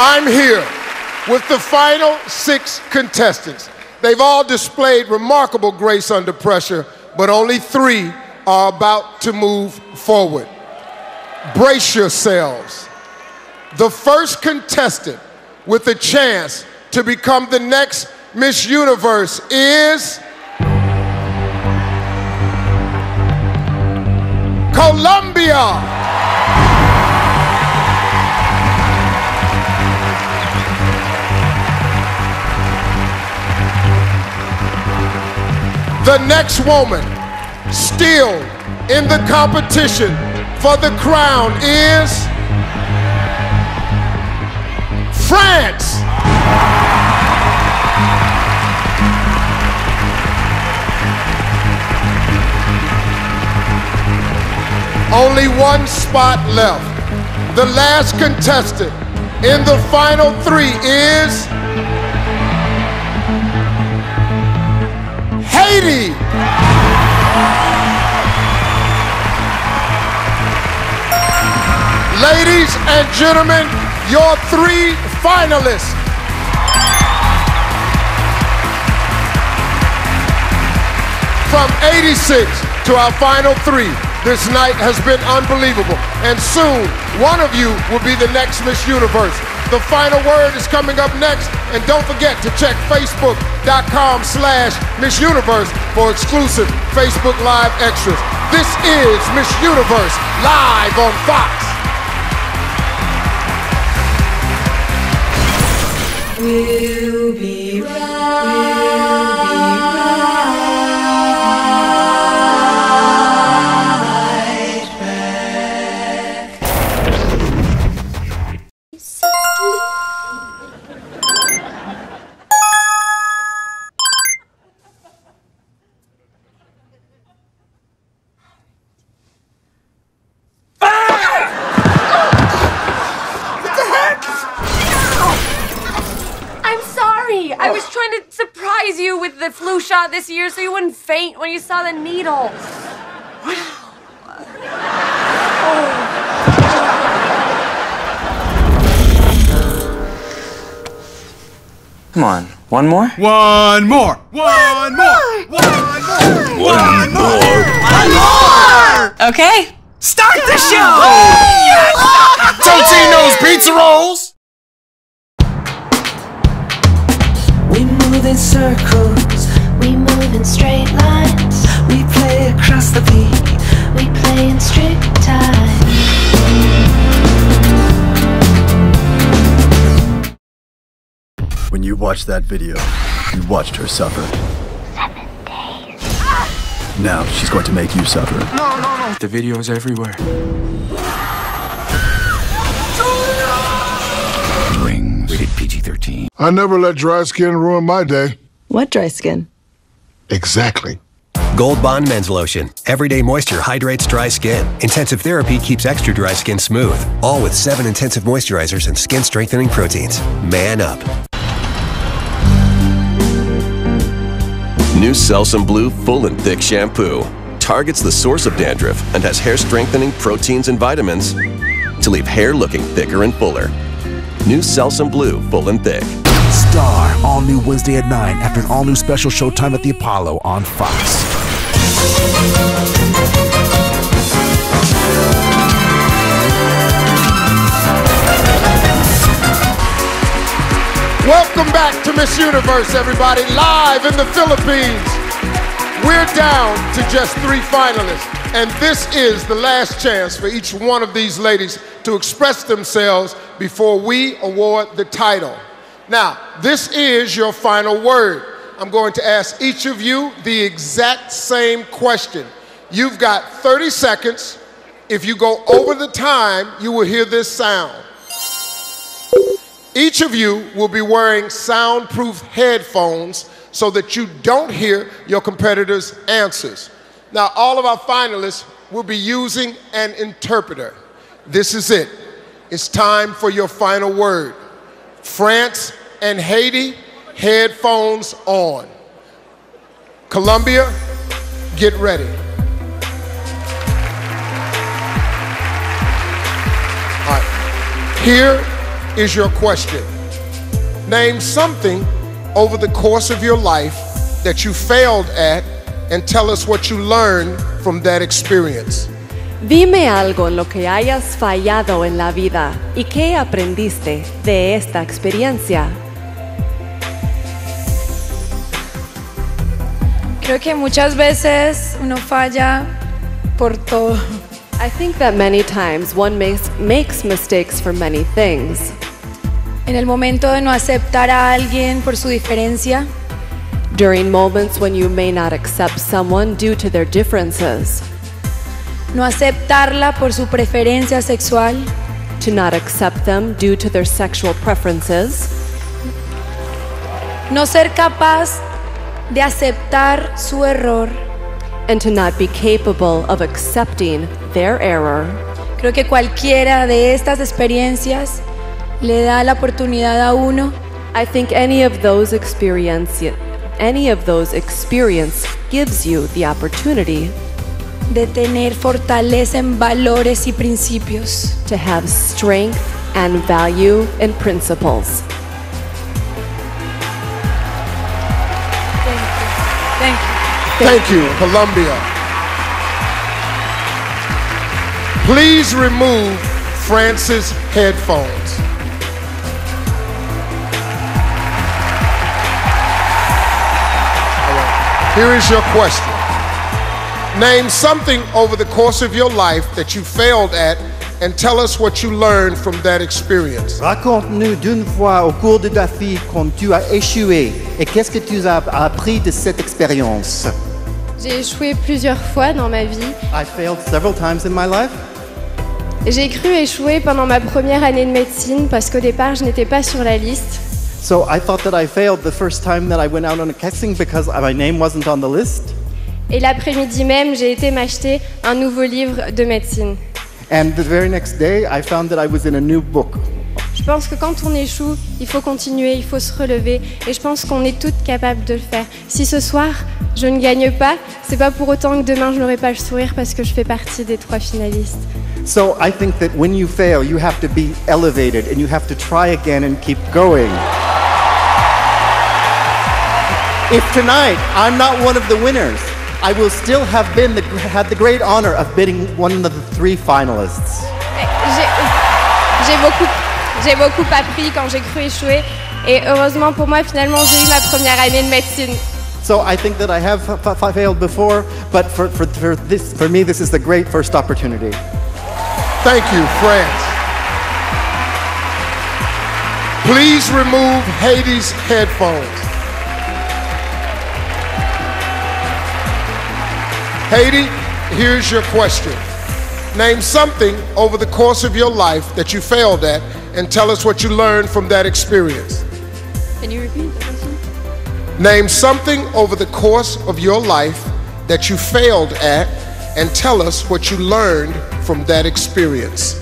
I'm here with the final 6 contestants. They've all displayed remarkable grace under pressure, but only 3 are about to move forward. Brace yourselves. The first contestant with a chance to become the next Miss Universe is Colombia. The next woman, still in the competition for the crown, is France. Only 1 spot left. The last contestant in the final 3 is Haiti. Ladies and gentlemen, your 3 finalists. From 86 to our final 3, this night has been unbelievable. And soon, one of you will be the next Miss Universe. The final word is coming up next. And don't forget to check facebook.com/Miss Universe for exclusive Facebook Live extras. This is Miss Universe live on Fox. We'll be right back. Flu shot this year so you wouldn't faint when you saw the needle. Wow. Oh. Come on, one more? One more! One more! One more! One more! One more! Okay. Start the show! Yes! Totino's pizza rolls! We move in circles, we move in straight lines, we play across the peak, we play in strict time. When you watched that video, you watched her suffer. 7 days. Now she's going to make you suffer. No, no, no. The video's everywhere. PG-13. I never let dry skin ruin my day. What dry skin? Exactly. Gold Bond Men's Lotion. Everyday moisture hydrates dry skin. Intensive therapy keeps extra dry skin smooth. All with 7 intensive moisturizers and skin strengthening proteins. Man up. New Selsum Blue Full and Thick Shampoo. Targets the source of dandruff and has hair strengthening proteins and vitamins to leave hair looking thicker and fuller. New Selsum Blue, Full and Thick. Star, all new Wednesday at 9 after an all new special showtime at the Apollo on Fox. Welcome back to Miss Universe, everybody, live in the Philippines. We're down to just 3 finalists. And this is the last chance for each one of these ladies to express themselves before we award the title. Now, this is your final word. I'm going to ask each of you the exact same question. You've got 30 seconds. If you go over the time, you will hear this sound. Each of you will be wearing soundproof headphones so that you don't hear your competitors' answers. Now, all of our finalists will be using an interpreter. This is it. It's time for your final word. France and Haiti, headphones on. Colombia, get ready. All right. Here is your question. Name something over the course of your life that you failed at and tell us what you learned from that experience. Dime algo en lo que hayas fallado en la vida y qué aprendiste de esta experiencia. Creo que muchas veces uno falla por todo. I think that many times one makes mistakes for many things. En el momento de no aceptar a alguien por su diferencia. During moments when you may not accept someone due to their differences. No aceptarla por su preferencia sexual. To not accept them due to their sexual preferences. No ser capaz de aceptar su error. And to not be capable of accepting their error. Creo que cualquiera de estas experiencias le da la oportunidad a uno. I think any of those experience gives you the opportunity de tener fortaleza en valores y principios. To have strength and value and principles. Thank you, Colombia. Please remove Francis' headphones. Here is your question. Name something over the course of your life that you failed at and tell us what you learned from that experience. Raconte-nous d'une fois au cours de ta vie quand tu as échoué et qu'est-ce que tu as appris de cette expérience. J'ai échoué plusieurs fois dans ma vie. I failed several times in my life. J'ai cru échouer pendant ma première année de médecine parce qu'au départ, je n'étais pas sur la liste. So I thought that I failed the first time that I went out on a casting because my name wasn't on the list. Et l'après-midi même, j'ai été m'acheter un nouveau livre de médecine. And the very next day, I found that I was in a new book. Je pense que quand on échoue, il faut continuer, il faut se relever, et je pense qu'on est toutes capables de le faire. Si ce soir je ne gagne pas, c'est pas pour autant que demain je n'aurai pas le sourire parce que je fais partie des 3 finalistes. So I think that when you fail, you have to be elevated and you have to try again and keep going. If tonight I'm not one of the winners, I will still have had the great honor of being one of the 3 finalists. J'ai beaucoup appris quand j'ai cru échouer et heureusement pour moi finalement j'ai eu ma première année de médecine. So I think that I have failed before, but for me this is the great first opportunity. Thank you, France. Please remove Haiti's headphones. Haiti, here's your question. Name something over the course of your life that you failed at and tell us what you learned from that experience. Can you repeat the question? Name something over the course of your life that you failed at and tell us what you learned from that experience.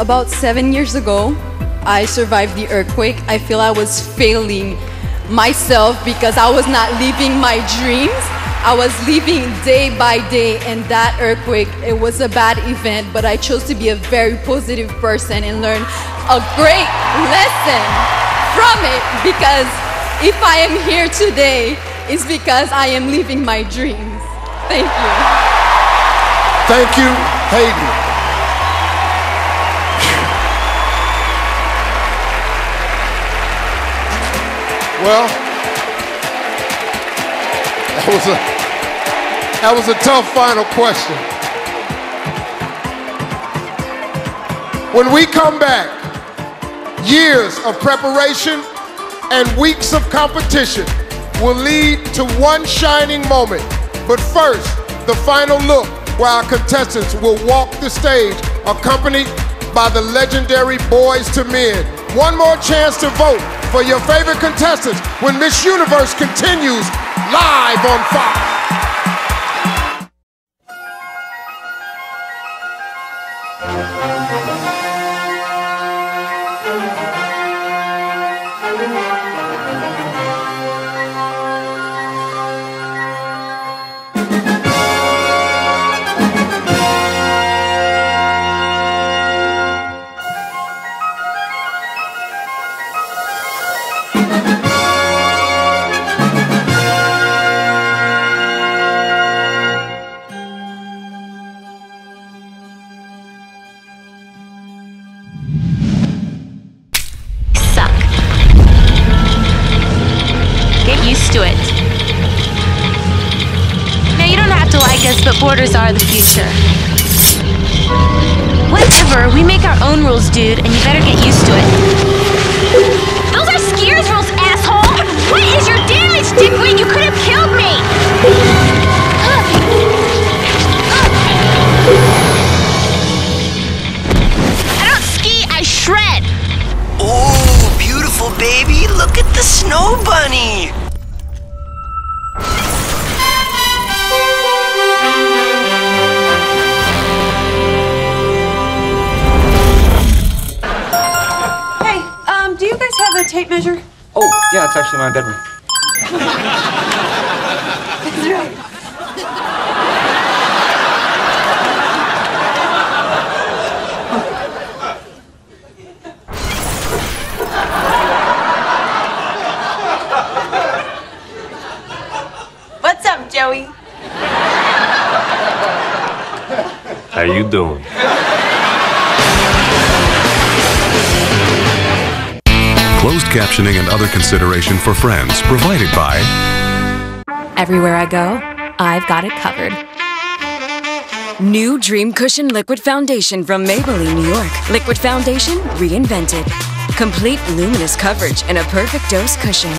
About 7 years ago, I survived the earthquake. I feel I was failing myself because I was not living my dreams. I was living day by day, and that earthquake, it was a bad event, but I chose to be a very positive person and learn a great lesson from it, because if I am here today, it's because I am living my dreams. Thank you. Thank you, Hayden. Well, that was a tough final question. When we come back, years of preparation and weeks of competition will lead to one shining moment. But first, the final look where our contestants will walk the stage accompanied by the legendary Boyz II Men. One more chance to vote for your favorite contestants when Miss Universe continues live on Fox. into it. Now, you don't have to like us, but borders are the future. Whatever, we make our own rules, dude, and you better get used to it. Those are Skier's rules, asshole! What is your damage, dipwig? You could have killed me! Baby, look at the snow bunny! Hey, do you guys have a tape measure? Oh, yeah, it's actually in my bedroom. That's right. Joey. How you doing? Closed captioning and other consideration for friends provided by... Everywhere I go, I've got it covered. New Dream Cushion Liquid Foundation from Maybelline, New York. Liquid foundation reinvented. Complete luminous coverage and a perfect dose cushion.